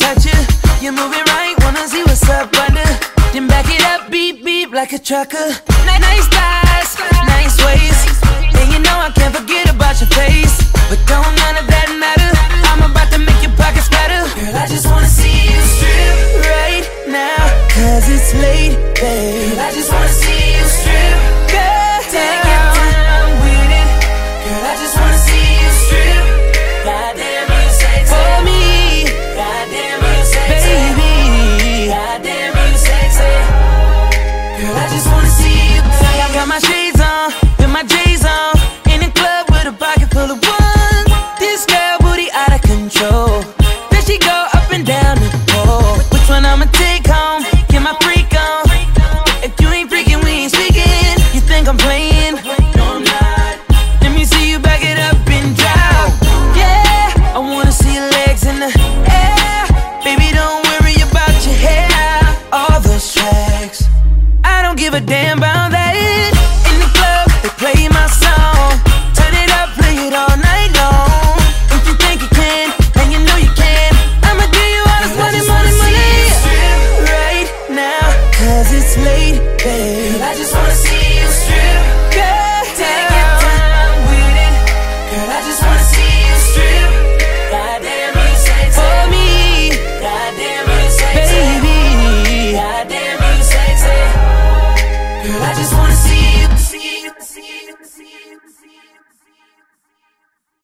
touch you. You're moving right, wanna see what's up, wonder. Then back it up, beep beep like a trucker. Nice guy.